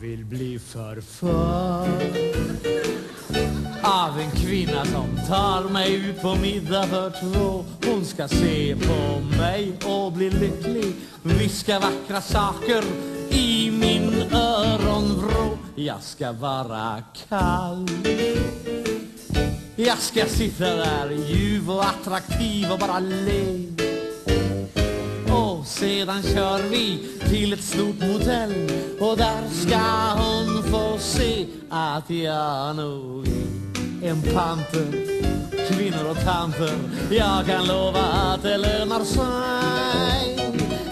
vill bli förförd av en kvinna som tar mig ut på middag för två. Hon ska se på mig och bli lycklig, viska vackra saker i min öronvrå. Jag ska vara kall, jag ska sitta där ljuv och attraktiv och bara le. Och sedan kör vi till ett stort motell, och där ska hon få se att jag nog är en panter. Kvinnor och tanter, jag kan lova att det lönar sig.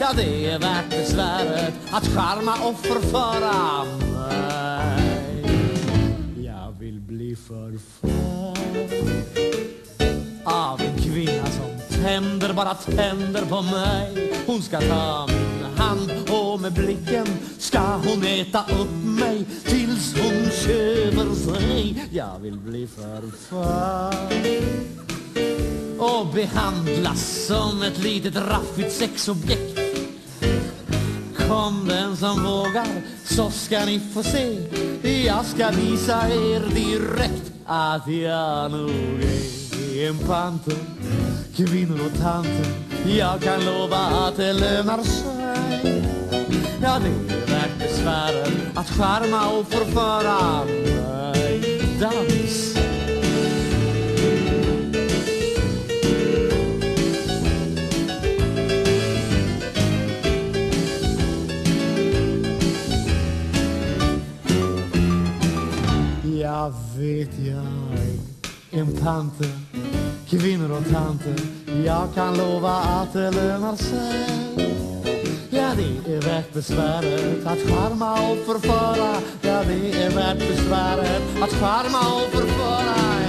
Ja, det är värt besväret att charma och förföra mig. Jag vill bli förförd av en kvinna som tänder, bara tänder på mig. Hon ska ta min hand och med blicken ska hon äta upp mig tills hon köper sig. Jag vill bli förförd och behandlas som ett litet raffigt sexobjekt. Kom den som vågar, så ska ni få se. Jag ska visa er direkt att jag nog är en panter. Kvinnor och tanter, jag kan lova att det lönar sig. Ja, det är värt besväret att charma och förföra mig. Dans. Jag vet jag är en panter, kvinnor och tanter, jag kan lova att det lönar sig. Ja, det är värt besväret att charma och förföra. Ja, det är värt besväret att charma och förföra.